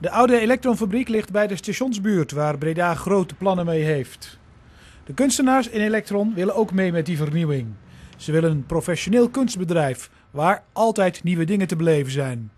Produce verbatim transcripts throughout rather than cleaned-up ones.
De oude Electronfabriek ligt bij de stationsbuurt waar Breda grote plannen mee heeft. De kunstenaars in Electron willen ook mee met die vernieuwing. Ze willen een professioneel kunstbedrijf waar altijd nieuwe dingen te beleven zijn.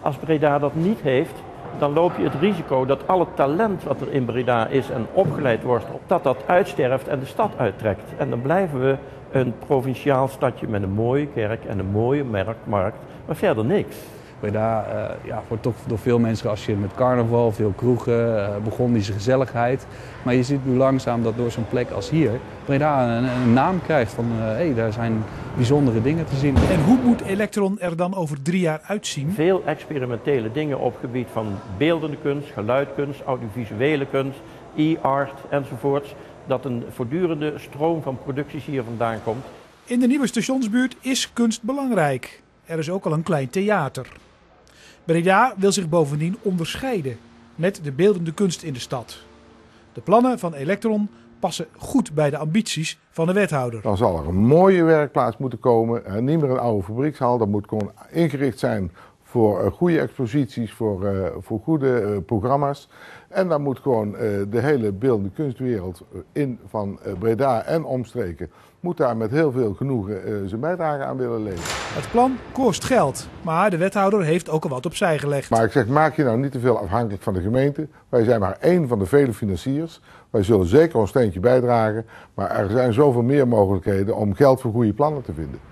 Als Breda dat niet heeft, dan loop je het risico dat alle talent wat er in Breda is en opgeleid wordt, dat dat uitsterft en de stad uittrekt. En dan blijven we een provinciaal stadje met een mooie kerk en een mooie markt, maar verder niks. Breda uh, ja, wordt toch door veel mensen geassocieerd met carnaval, veel kroegen, uh, Bourgondische gezelligheid. Maar je ziet nu langzaam dat door zo'n plek als hier Breda een, een naam krijgt van hé, uh, hey, daar zijn bijzondere dingen te zien. En hoe moet Electron er dan over drie jaar uitzien? Veel experimentele dingen op gebied van beeldende kunst, geluidkunst, audiovisuele kunst, e-art enzovoorts. Dat een voortdurende stroom van producties hier vandaan komt. In de nieuwe stationsbuurt is kunst belangrijk. Er is ook al een klein theater. Breda wil zich bovendien onderscheiden met de beeldende kunst in de stad. De plannen van Electron passen goed bij de ambities van de wethouder. Dan zal er een mooie werkplaats moeten komen en niet meer een oude fabriekshal. Dat moet gewoon ingericht zijn voor goede exposities, voor, uh, voor goede uh, programma's. En dan moet gewoon uh, de hele beeldende kunstwereld in van uh, Breda en omstreken, moet daar met heel veel genoegen uh, zijn bijdrage aan willen leveren. Het plan kost geld, maar de wethouder heeft ook al wat opzij gelegd. Maar ik zeg, maak je nou niet te veel afhankelijk van de gemeente. Wij zijn maar één van de vele financiers. Wij zullen zeker ons steentje bijdragen, maar er zijn zoveel meer mogelijkheden om geld voor goede plannen te vinden.